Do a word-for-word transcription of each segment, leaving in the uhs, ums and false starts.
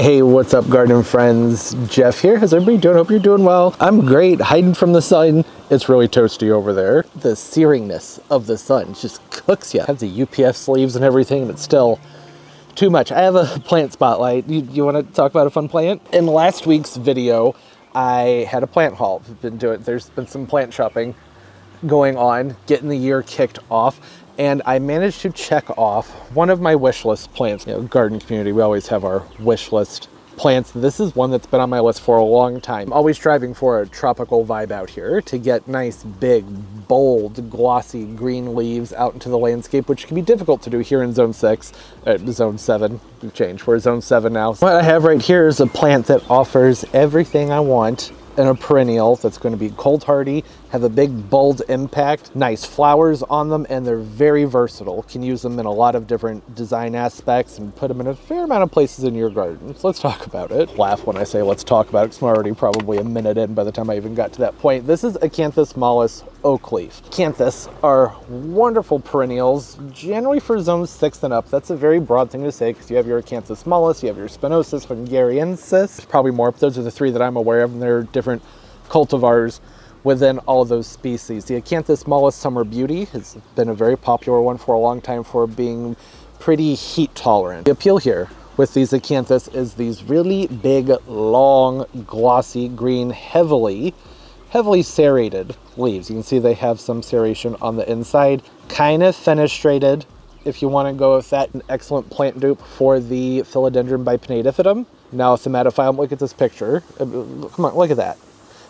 Hey, what's up garden friends? Jeff here. How's everybody doing? Hope you're doing well. I'm great, hiding from the sun. It's really toasty over there. The searingness of the sun just cooks you. I have the U P F sleeves and everything, and it's still too much. I have a plant spotlight. You, you want to talk about a fun plant? In last week's video, I had a plant haul. Been doing, there's been some plant shopping going on, getting the year kicked off. And I managed to check off one of my wish list plants. You know, garden community, we always have our wish list plants. This is one that's been on my list for a long time. I'm always striving for a tropical vibe out here to get nice, big, bold, glossy green leaves out into the landscape, which can be difficult to do here in zone six, uh, zone seven, we've changed. We're zone seven now. What I have right here is a plant that offers everything I want and a perennial that's going to be cold hardy, have a big bold impact, nice flowers on them, and they're very versatile. Can use them in a lot of different design aspects and put them in a fair amount of places in your garden. So let's talk about it. Laugh when I say let's talk about it, because I'm already probably a minute in by the time I even got to that point. This is Acanthus mollis oak leaf. Acanthus are wonderful perennials, generally for zone six and up. That's a very broad thing to say, because you have your Acanthus mollis, you have your Spinosus fungariensis, probably more, but those are the three that I'm aware of, and they're different cultivars within all of those species. The Acanthus mollis Summer Beauty has been a very popular one for a long time for being pretty heat tolerant. The appeal here with these Acanthus is these really big, long, glossy green, heavily, heavily serrated leaves. You can see they have some serration on the inside, kind of fenestrated, if you want to go with that. An excellent plant dupe for the Philodendron bipinnatifidum. Now thaumatophyllum, look at this picture. Come on, look at that.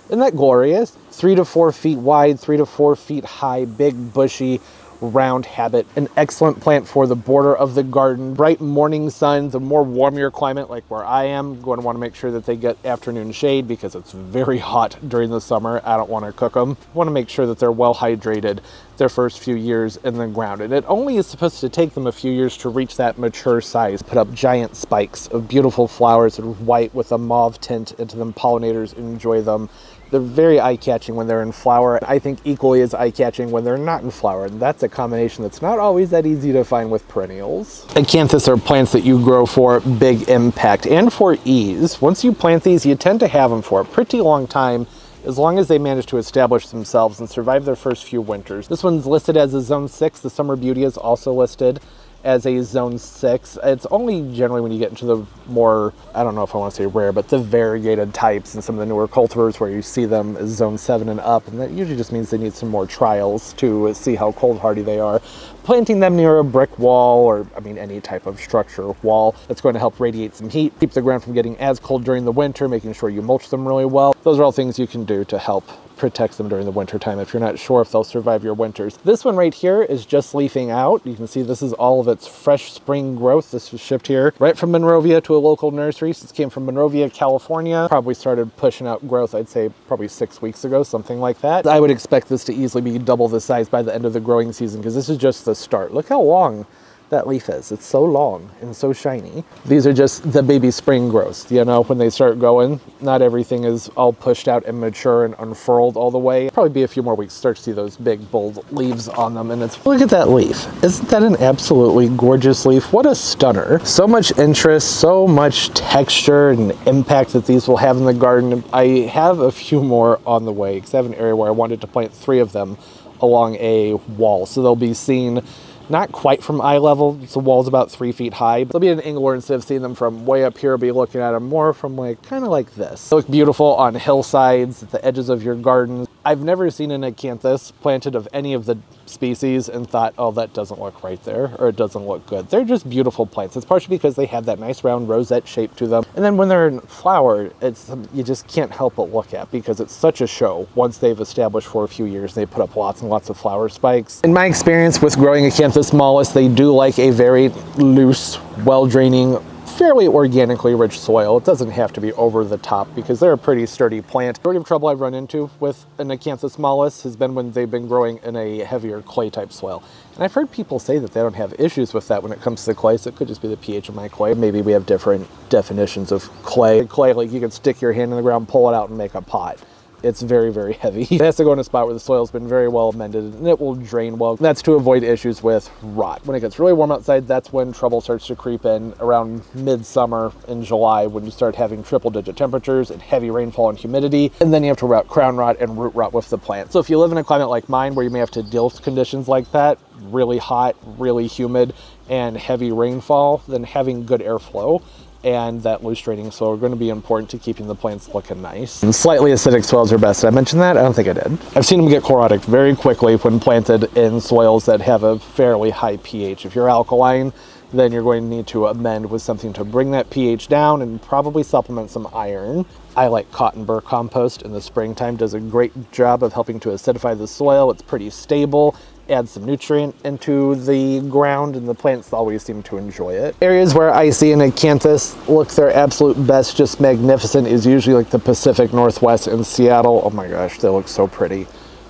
Isn't that glorious? Three to four feet wide, three to four feet high, big, bushy, round habit. An excellent plant for the border of the garden. Bright morning sun, the more warmer climate like where I am, you're going to want to make sure that they get afternoon shade because it's very hot during the summer. I don't want to cook them. I want to make sure that they're well hydrated their first few years in the ground. And it only is supposed to take them a few years to reach that mature size. Put up giant spikes of beautiful flowers that are white with a mauve tint into them. Pollinators enjoy them. They're very eye-catching when they're in flower. I think equally as eye-catching when they're not in flower. And that's a combination that's not always that easy to find with perennials. Acanthus are plants that you grow for big impact and for ease. Once you plant these, you tend to have them for a pretty long time, as long as they manage to establish themselves and survive their first few winters. This one's listed as a zone six. The Summer Beauty is also listed as a zone six. It's only generally when you get into the more, I don't know if I want to say rare, but the variegated types and some of the newer cultivars where you see them as zone seven and up, and that usually just means they need some more trials to see how cold hardy they are. Planting them near a brick wall, or I mean any type of structure wall, that's going to help radiate some heat, keep the ground from getting as cold during the winter, making sure you mulch them really well. Those are all things you can do to help protect them during the winter time if you're not sure if they'll survive your winters. This one right here is just leafing out. You can see this is all of its fresh spring growth. This was shipped here right from Monrovia to a local nursery. This came from Monrovia, California. Probably started pushing out growth, I'd say probably six weeks ago, something like that. I would expect this to easily be double the size by the end of the growing season, because this is just the start. Look how long that leaf is. It's so long and so shiny. These are just the baby spring growths. You know, when they start going, not everything is all pushed out and mature and unfurled all the way. Probably be a few more weeks to start to see those big, bold leaves on them. And it's, look at that leaf. Isn't that an absolutely gorgeous leaf? What a stunner. So much interest, so much texture and impact that these will have in the garden. I have a few more on the way, because I have an area where I wanted to plant three of them along a wall. So they'll be seen not quite from eye level. The wall's about three feet high. They'll be an angle instead of seeing them from way up here, be looking at them more from like, kind of like this. They look beautiful on hillsides, at the edges of your garden. I've never seen an Acanthus planted of any of the species and thought, oh, that doesn't look right there, or it doesn't look good. They're just beautiful plants. It's partially because they have that nice round rosette shape to them. And then when they're in flower, it's, you just can't help but look at, because it's such a show once they've established for a few years. They put up lots and lots of flower spikes. In my experience with growing Acanthus mollis, they do like a very loose, well-draining, fairly organically rich soil. It doesn't have to be over the top, because they're a pretty sturdy plant. The majority of trouble I've run into with an Acanthus mollis has been when they've been growing in a heavier clay type soil. And I've heard people say that they don't have issues with that when it comes to the clay, so it could just be the pH of my clay. Maybe we have different definitions of clay. Clay, like you can stick your hand in the ground, pull it out and make a pot. it's very, very heavy. It has to go in a spot where the soil's been very well amended and it will drain well. That's to avoid issues with rot. When it gets really warm outside, that's when trouble starts to creep in around midsummer in July, when you start having triple digit temperatures and heavy rainfall and humidity. And then you have to route crown rot and root rot with the plant. So if you live in a climate like mine where you may have to deal with conditions like that, really hot, really humid, and heavy rainfall, then having good airflow and that loose draining soil are going to be important to keeping the plants looking nice. And slightly acidic soils are best. Did I mention that? I don't think I did. I've seen them get chlorotic very quickly when planted in soils that have a fairly high pH. If you're alkaline, then you're going to need to amend with something to bring that pH down and probably supplement some iron. I like cotton burr compost in the springtime. Does a great job of helping to acidify the soil. It's pretty stable. Add some nutrient into the ground and the plants always seem to enjoy it. Areas where I see an acanthus look their absolute best, just magnificent, is usually like the Pacific Northwest and Seattle. Oh my gosh, they look so pretty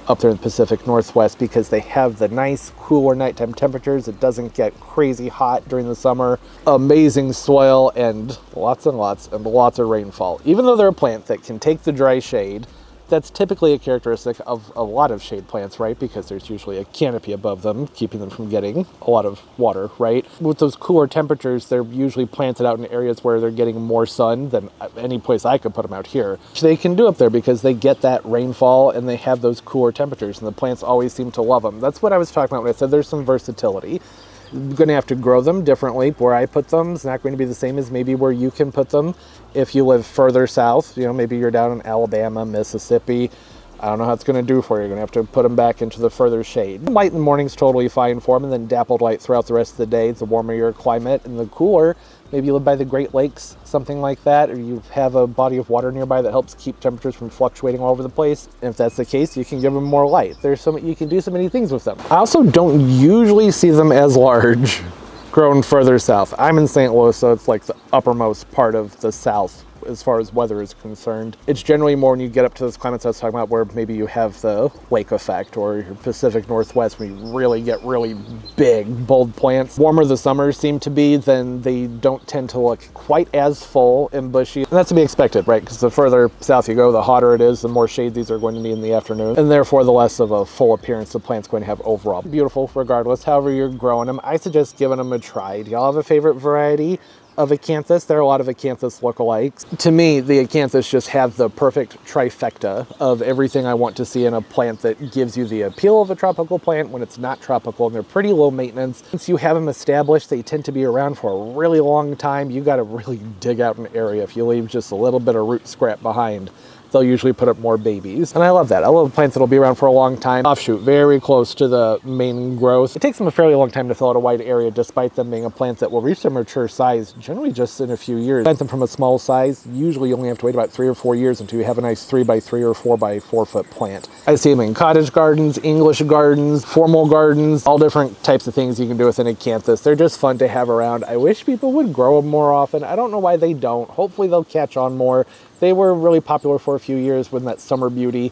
up there in the Pacific Northwest because they have the nice cooler nighttime temperatures. It doesn't get crazy hot during the summer. Amazing soil and lots and lots and lots of rainfall. Even though they're a plant that can take the dry shade, that's typically a characteristic of a lot of shade plants, right? Because there's usually a canopy above them, keeping them from getting a lot of water, right? With those cooler temperatures, they're usually planted out in areas where they're getting more sun than any place I could put them out here. Which they can do up there because they get that rainfall and they have those cooler temperatures and the plants always seem to love them. That's what I was talking about when I said there's some versatility. You're going to have to grow them differently. Where I put them is not going to be the same as maybe where you can put them. If you live further south, you know, maybe you're down in Alabama, Mississippi. I don't know how it's going to do for you. You're going to have to put them back into the further shade. Light in the morning's totally fine for them, and then dappled light throughout the rest of the day. The warmer your climate and the cooler. Maybe you live by the Great Lakes, something like that, or you have a body of water nearby that helps keep temperatures from fluctuating all over the place. And if that's the case, you can give them more light. There's so you can do so many things with them. I also don't usually see them as large grown further south. I'm in Saint Louis, so it's like the uppermost part of the South as far as weather is concerned. It's generally more when you get up to those climates I was talking about where maybe you have the lake effect or your Pacific Northwest where you really get really big, bold plants. Warmer the summers seem to be, then they don't tend to look quite as full and bushy. And that's to be expected, right? Because the further south you go, the hotter it is, the more shade these are going to need in the afternoon. And therefore, the less of a full appearance the plant's going to have overall. Beautiful regardless, however you're growing them. I suggest giving them a try. Do y'all have a favorite variety of acanthus? There are a lot of acanthus lookalikes. To me, the acanthus just have the perfect trifecta of everything I want to see in a plant that gives you the appeal of a tropical plant when it's not tropical, and they're pretty low maintenance. Once you have them established, they tend to be around for a really long time. You got to really dig out an area. If you leave just a little bit of root scrap behind, they'll usually put up more babies. And I love that. I love plants that'll be around for a long time. Offshoot very close to the main growth. It takes them a fairly long time to fill out a wide area, despite them being a plant that will reach their mature size generally just in a few years. Plant them from a small size. Usually you only have to wait about three or four years until you have a nice three by three or four by four foot plant. I see them in cottage gardens, English gardens, formal gardens, all different types of things you can do with an acanthus. They're just fun to have around. I wish people would grow them more often. I don't know why they don't. Hopefully they'll catch on more. They were really popular for a few years when that summer beauty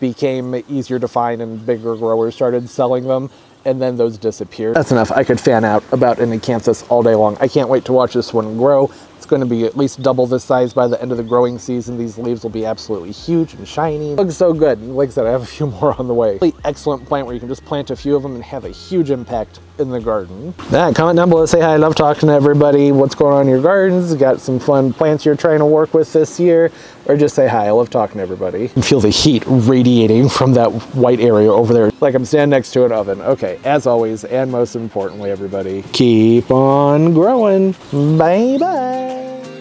became easier to find and bigger growers started selling them, and then those disappeared. That's enough. I could fan out about an acanthus all day long. I can't wait to watch this one grow. It's going to be at least double this size by the end of the growing season. These leaves will be absolutely huge and shiny. It looks so good. Like I said, I have a few more on the way. Really excellent plant where you can just plant a few of them and have a huge impact in the garden. Yeah, comment down below, say hi. I love talking to everybody. What's going on in your gardens? Got some fun plants you're trying to work with this year? Or just say hi. I love talking to everybody. You can feel the heat radiating from that white area over there. Like I'm standing next to an oven. Okay, as always, and most importantly, everybody, keep on growing. Bye-bye.